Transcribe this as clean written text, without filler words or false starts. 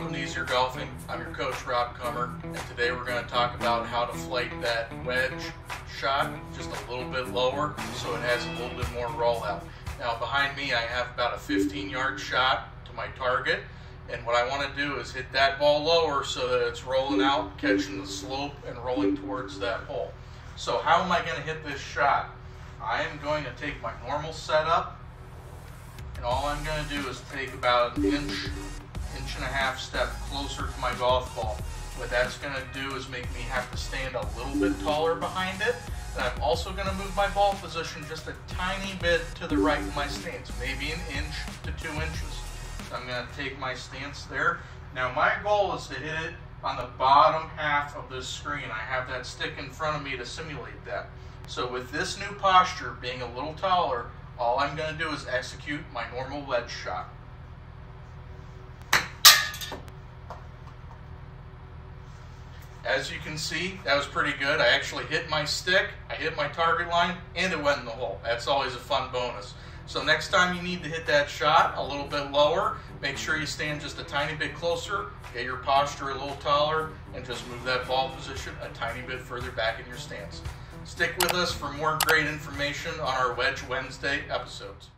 Welcome to Easier Golfing. I'm your coach, Rob Cummer, and today we're going to talk about how to flight that wedge shot just a little bit lower so it has a little bit more rollout. Now behind me I have about a 15-yard shot to my target, and what I want to do is hit that ball lower so that it's rolling out, catching the slope, and rolling towards that hole. So how am I going to hit this shot? I am going to take my normal setup, and all I'm going to do is take about an inch and a half step closer to my golf ball. What that's going to do is make me have to stand a little bit taller behind it, and I'm also going to move my ball position just a tiny bit to the right of my stance, maybe an inch to 2 inches. So I'm going to take my stance there. Now my goal is to hit it on the bottom half of this screen. I have that stick in front of me to simulate that. So with this new posture, being a little taller, all I'm going to do is execute my normal wedge shot. As you can see, that was pretty good. I actually hit my stick, I hit my target line, and it went in the hole. That's always a fun bonus. So next time you need to hit that shot a little bit lower, make sure you stand just a tiny bit closer, get your posture a little taller, and just move that ball position a tiny bit further back in your stance. Stick with us for more great information on our Wedge Wednesday episodes.